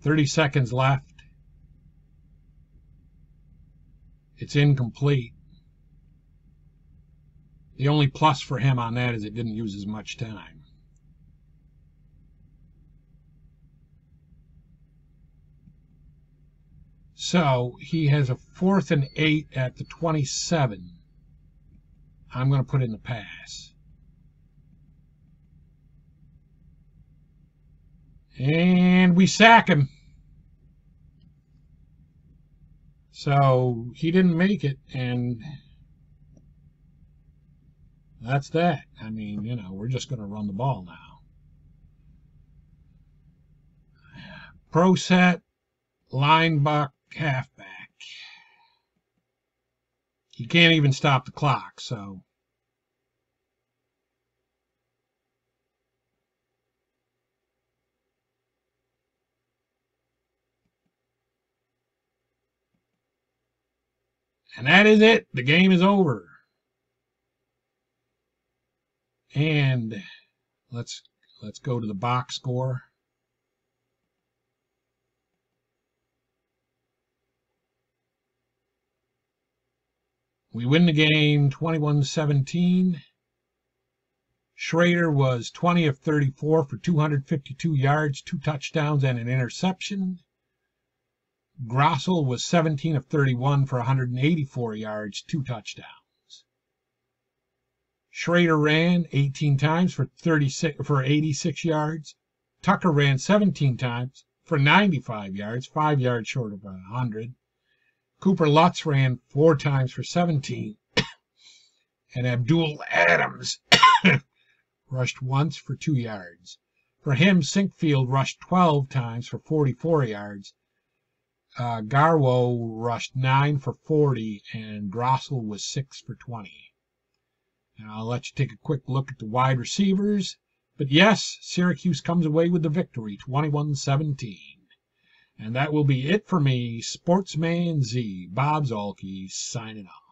thirty seconds left. It's incomplete. The only plus for him on that is it didn't use as much time. So he has a fourth and eight at the twenty-seven. I'm going to put in the pass. And we sack him. So he didn't make it, and that's that. I mean, you know, we're just going to run the ball now. Pro set, linebacker, halfback. He can't even stop the clock, so. And that is it. The game is over. And let's let's go to the box score. We win the game twenty-one seventeen. Schrader was twenty of thirty-four for two hundred fifty-two yards, two touchdowns, and an interception. Grosel was seventeen of thirty-one for one hundred eighty-four yards, two touchdowns. Schrader ran eighteen times for thirty-six for eighty-six yards. Tucker ran seventeen times for ninety-five yards, five yards short of one hundred. Cooper Lutz ran four times for seventeen, and Abdul Adams rushed once for two yards. For him, Sinkfeld rushed twelve times for forty-four yards. Uh, Garwo rushed nine for forty, and Grosel was six for twenty. And I'll let you take a quick look at the wide receivers. But yes, Syracuse comes away with the victory, twenty-one seventeen. And that will be it for me, Sportsman Z, Bob Zolke, signing off.